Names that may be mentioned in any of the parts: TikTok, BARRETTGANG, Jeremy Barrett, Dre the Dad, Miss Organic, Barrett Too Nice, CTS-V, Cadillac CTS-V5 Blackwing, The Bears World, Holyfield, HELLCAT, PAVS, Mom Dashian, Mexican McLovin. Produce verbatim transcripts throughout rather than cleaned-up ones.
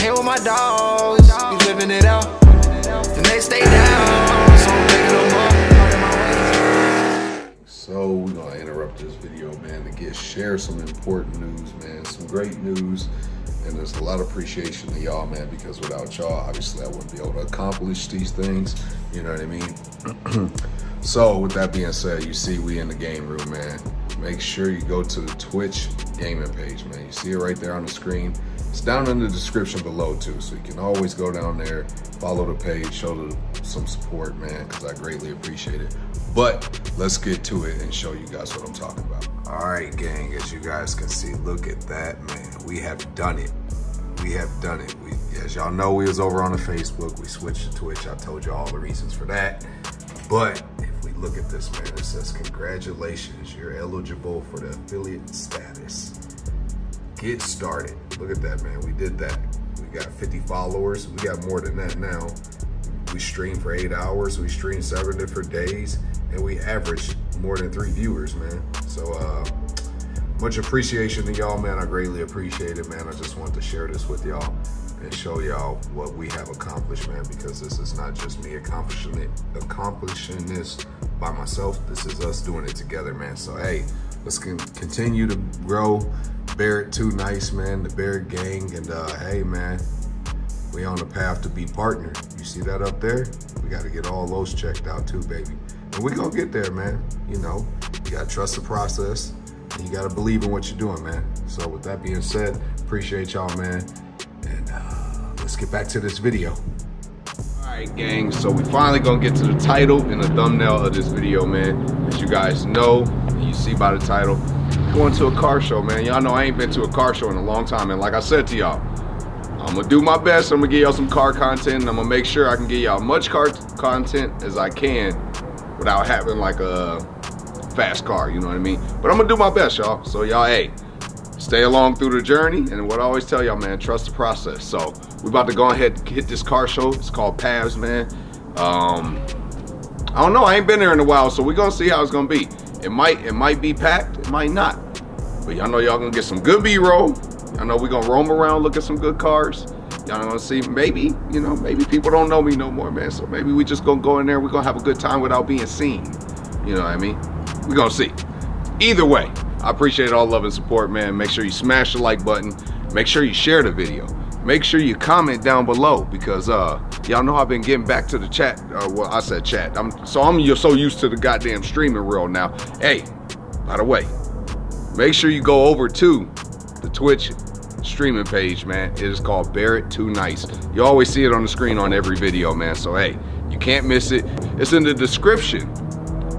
came with my dogs. We living it out, and they stay down. So I'm taking them up. So we're gonna interrupt this video, man, to get share some important news, man. Some great news, and there's a lot of appreciation to y'all, man. Because without y'all, obviously, I wouldn't be able to accomplish these things. You know what I mean? So with that being said, you see, we in the game room, man. Make sure you go to the Twitch gaming page, man. You see it right there on the screen. It's down in the description below too, so you can always go down there, follow the page, show the, some support, man, because I greatly appreciate it. But let's get to it and show you guys what I'm talking about. All right, gang, as you guys can see, look at that, man. We have done it. We have done it. We, as y'all know, we was over on the Facebook. We switched to Twitch. I told you all the reasons for that. But if we look at this, man, it says, congratulations, you're eligible for the affiliate status. Get started. Look at that, man. We did that. We got fifty followers. We got more than that now. We streamed for eight hours. We streamed seven different days, and we averaged more than three viewers, man. So uh, much appreciation to y'all, man. I greatly appreciate it, man. I just want to share this with y'all and show y'all what we have accomplished, man, because this is not just me accomplishing it, accomplishing this by myself. This is us doing it together, man. So, hey, let's con continue to grow Barrett Too Nice, man, the Barrett gang, and uh, hey, man, we on the path to be partnered. You see that up there? We got to get all those checked out too, baby. And we gonna get there, man. You know, you got to trust the process, and you got to believe in what you're doing, man. So with that being said, appreciate y'all, man. And uh, let's get back to this video. All right, gang, so we finally gonna get to the title and the thumbnail of this video, man. As you guys know, and you see by the title, going to a car show, man. Y'all know I ain't been to a car show in a long time, and like I said to y'all, I'm gonna do my best. I'm gonna give y'all some car content, and I'm gonna make sure I can give y'all much car content as I can without having like a fast car, you know what I mean? But I'm gonna do my best, y'all. So y'all, hey, stay along through the journey, and what I always tell y'all, man, trust the process. So we're about to go ahead and hit this car show. It's called P A V S, man. Um, I don't know, I ain't been there in a while, so we're gonna see how it's gonna be. It might, it might be packed, it might not. But y'all know y'all gonna get some good B-roll. Y'all know we gonna roam around, look at some good cars. Y'all gonna see, maybe, you know, maybe people don't know me no more, man. So maybe we just gonna go in there, we're gonna have a good time without being seen. You know what I mean? We're gonna see. Either way, I appreciate all love and support, man. Make sure you smash the like button. Make sure you share the video. Make sure you comment down below, because uh, y'all know I've been getting back to the chat. Uh, well, I said chat. I'm, so I'm you're so used to the goddamn streaming world now. Hey, by the way, make sure you go over to the Twitch streaming page, man. It is called Barrett Too Nice. You always see it on the screen on every video, man. So, hey, you can't miss it. It's in the description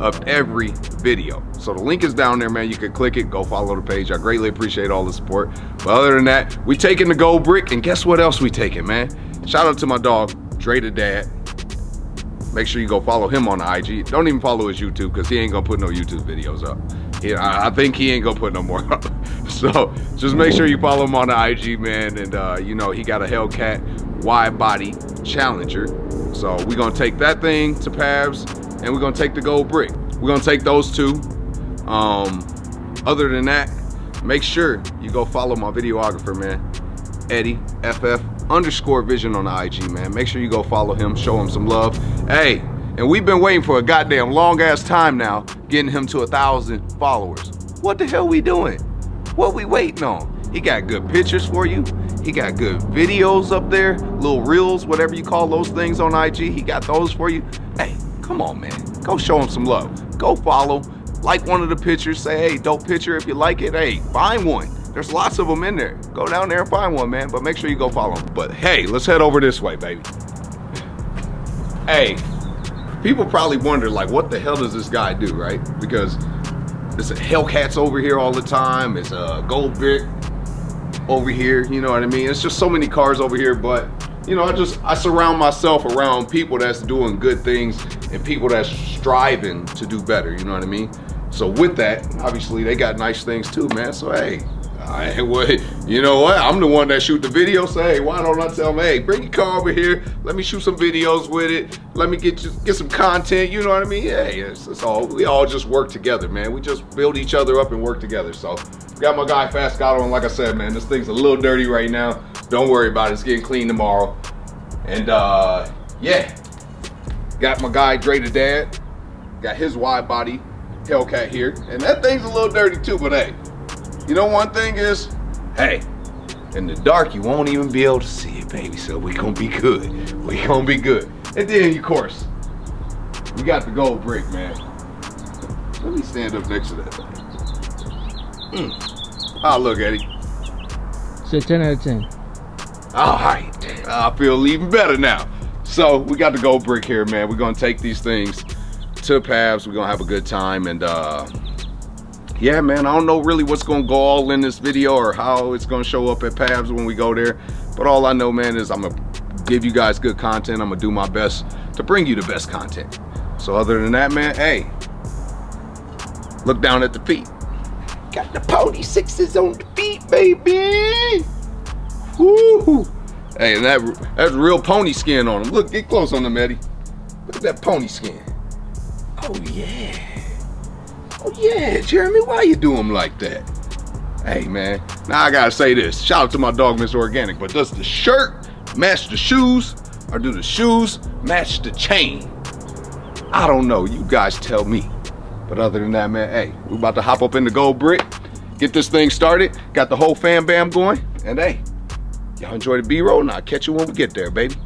of every video. So the link is down there, man. You can click it, go follow the page. I greatly appreciate all the support. But other than that, we taking the gold brick, and guess what else we taking, man? Shout out to my dog, Dre the Dad. Make sure you go follow him on I G. Don't even follow his YouTube, because he ain't gonna put no YouTube videos up. He, I, I think he ain't gonna put no more up. So just make sure you follow him on the I G, man. And uh, you know, he got a Hellcat wide body Challenger. So we gonna take that thing to P A V S, and we're gonna take the gold brick. We're gonna take those two. Um, other than that, make sure you go follow my videographer, man, Eddie F F underscore vision on the I G, man. Make sure you go follow him, show him some love. Hey, and we've been waiting for a goddamn long ass time now, getting him to a thousand followers. What the hell we doing? What we waiting on? He got good pictures for you. He got good videos up there, little reels, whatever you call those things on I G. He got those for you. Hey, come on, man, go show him some love. Go follow, like one of the pictures, say, hey, dope picture if you like it. Hey, find one. There's lots of them in there. Go down there and find one, man, but make sure you go follow him. But hey, let's head over this way, baby. Hey, people probably wonder, like, what the hell does this guy do, right? Because there's a Hellcats over here all the time. It's a gold brick over here, you know what I mean? It's just so many cars over here, but you know, I just, I surround myself around people that's doing good things and people that's striving to do better, you know what I mean? So with that, obviously they got nice things too, man. So hey, I, well, you know what? I'm the one that shoot the video, so hey, why don't I tell them, hey, bring your car over here, let me shoot some videos with it, let me get you, get some content, you know what I mean? Yeah, it's, it's all, we all just work together, man. We just build each other up and work together. So got my guy Fast Gato, and like I said, man, this thing's a little dirty right now. Don't worry about it, it's getting clean tomorrow. And uh, yeah, got my guy Dre the Dad, got his wide body Hellcat here. And that thing's a little dirty too, but hey, you know one thing is, hey, in the dark you won't even be able to see it, baby. So we gonna be good, we gonna be good. And then of course, we got the gold brick, man. Let me stand up next to that. Mm. Oh, look, Eddie. It's a ten out of ten. All right. I feel even better now. So we got the gold brick here, man. We're going to take these things to P A V S. We're going to have a good time. And uh, yeah, man, I don't know really what's going to go all in this video or how it's going to show up at P A V S when we go there. But all I know, man, is I'm going to give you guys good content. I'm going to do my best to bring you the best content. So other than that, man, hey, look down at the feet. Got the pony sixes on the feet, baby. Woo! Hey, and that that's real pony skin on them. Look, get close on them, Eddie. Look at that pony skin. Oh yeah. Oh yeah, Jeremy, why you do them like that? Hey man, now I gotta say this. Shout out to my dog, Miss Organic. But does the shirt match the shoes, or do the shoes match the chain? I don't know, you guys tell me. But other than that, man, hey, we're about to hop up in the gold brick, get this thing started, got the whole fam bam going, and hey, y'all enjoy the B-roll, and I'll catch you when we get there, baby.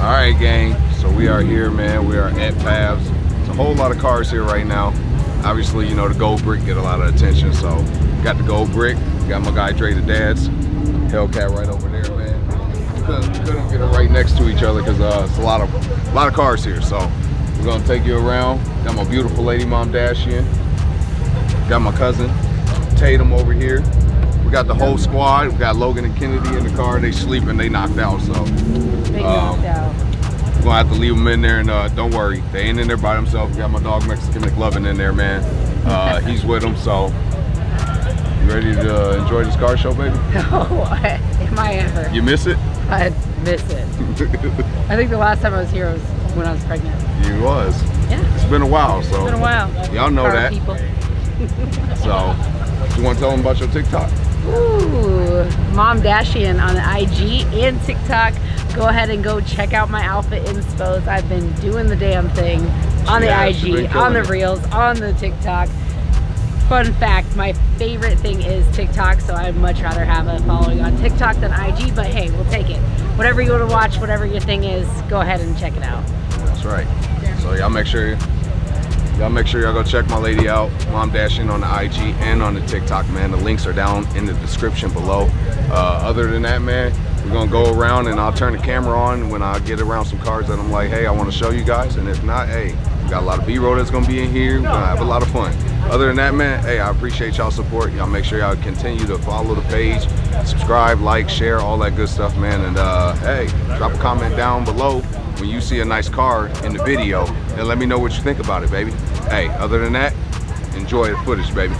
Alright gang, so we are here, man. We are at P A V S. It's a whole lot of cars here right now. Obviously, you know, the gold brick get a lot of attention, so got the gold brick, got my guy Dre the Dad's Hellcat right over there, man. Couldn't, couldn't get it right next to each other because uh, it's a lot of a lot of cars here, so we're gonna take you around. Got my beautiful lady Mom Dashian. Got my cousin Tatum over here. We got the whole squad. We got Logan and Kennedy in the car. They sleeping. They knocked out. So they knocked um, out. We're gonna have to leave them in there, and uh, don't worry, they ain't in there by themselves. We got my dog Mexican McLovin in there, man. Uh, he's with them. So you ready to uh, enjoy this car show, baby? Oh, I, am I ever? You miss it? I miss it. I think the last time I was here was when I was pregnant. You was. Yeah. It's been a while. So. It's been a while. Y'all know car that. People. So you want to tell them about your TikTok? Ooh, Mom Dashian on I G and TikTok. Go ahead and go check out my outfit inspos. I've been doing the damn thing on the I G, on the reels, on the TikTok. Fun fact, my favorite thing is TikTok, so I'd much rather have a following on TikTok than I G, but hey, we'll take it. Whatever you want to watch, whatever your thing is, go ahead and check it out. That's right. So y'all make sure you Y'all make sure y'all go check my lady out, Mom Dashian on the I G and on the TikTok, man. The links are down in the description below. Uh, other than that, man, we're gonna go around and I'll turn the camera on when I get around some cars that I'm like, hey, I wanna show you guys. And if not, hey, we got a lot of B-roll that's gonna be in here. We're gonna have a lot of fun. Other than that, man, hey, I appreciate y'all's support. Y'all make sure y'all continue to follow the page, subscribe, like, share, all that good stuff, man. And uh, hey, drop a comment down below when you see a nice car in the video, and let me know what you think about it, baby. Hey, other than that, enjoy the footage, baby.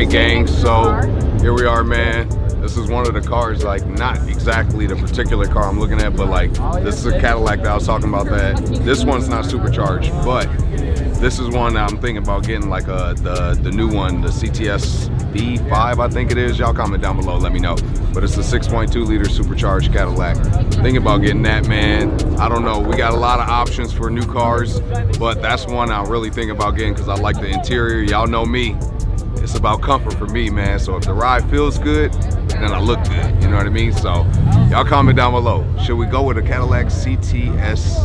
Alright gang, so here we are, man. This is one of the cars, like not exactly the particular car I'm looking at, but like this is a Cadillac that I was talking about that. This one's not supercharged, but this is one that I'm thinking about getting, like a, the, the new one, the C T S V five, I think it is. Y'all comment down below, let me know. But it's the six point two liter supercharged Cadillac. Thinking about getting that, man. I don't know, we got a lot of options for new cars, but that's one I really think about getting because I like the interior. Y'all know me. It's about comfort for me, man. So if the ride feels good, then I look good. You know what I mean? So y'all comment down below. Should we go with a Cadillac C T S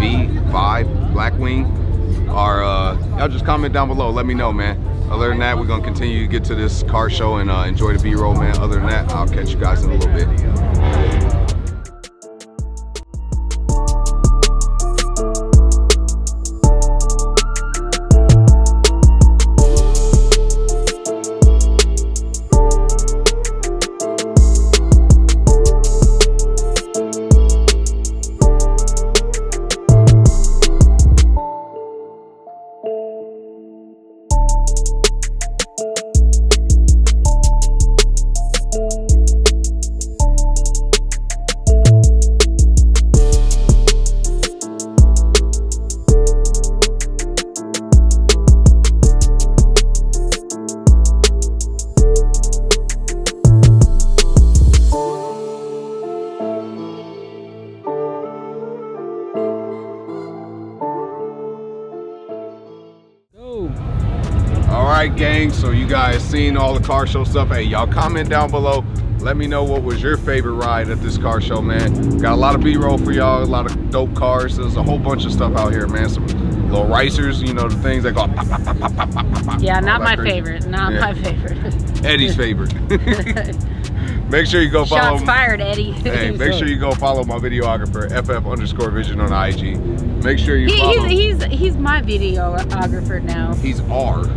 V five Blackwing? Or uh, y'all just comment down below. Let me know, man. Other than that, we're going to continue to get to this car show and uh, enjoy the B-roll, man. Other than that, I'll catch you guys in a little bit. Alright gang, so you guys seen all the car show stuff. Hey, y'all comment down below. Let me know what was your favorite ride at this car show, man. Got a lot of B-roll for y'all, a lot of dope cars. There's a whole bunch of stuff out here, man. Some little racers, you know, the things that go pop, pop, pop, pop, pop, pop, pop. Yeah, not my favorite, not my favorite. Eddie's favorite. Make sure you go follow. Shots fired, Eddie. Hey, make sure you go follow my videographer, F F underscore vision on I G. Make sure you follow. He's, he's, he's my videographer now. He's R.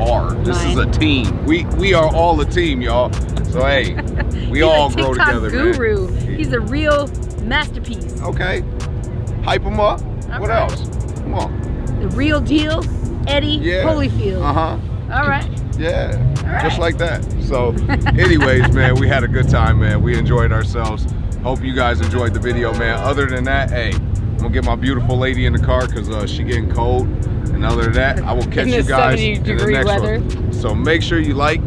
Are. This Mine. is a team. We we are all a team, y'all. So hey, we all a grow together, guru. man. guru. He's a real masterpiece. Okay, hype him up. All what right. else? Come on. The real deal, Eddie yeah. Holyfield. Uh huh. All right. Yeah. All right. Just like that. So, anyways, man, we had a good time, man. We enjoyed ourselves. Hope you guys enjoyed the video, man. Other than that, hey, I'm gonna get my beautiful lady in the car because uh, she getting cold. And other than that, I will catch you guys in the next one. So make sure you like,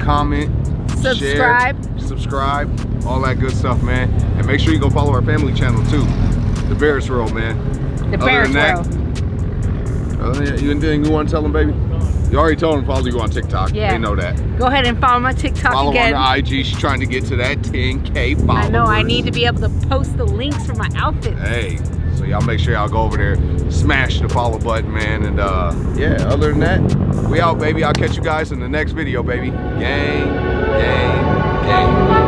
comment, subscribe, share, subscribe, all that good stuff, man. And make sure you go follow our family channel too, The Bears World, man. The Bears World. Other than that, you anything you want to tell them, baby? You already told them follow you on TikTok. Yeah, they know that. Go ahead and follow my TikTok follow again. Follow on I G. She's trying to get to that ten K followers. I know. I need to be able to post the links for my outfits. Hey. So y'all make sure y'all go over there, smash the follow button, man. And uh, yeah, other than that, we out, baby. I'll catch you guys in the next video, baby. Gang, gang, gang.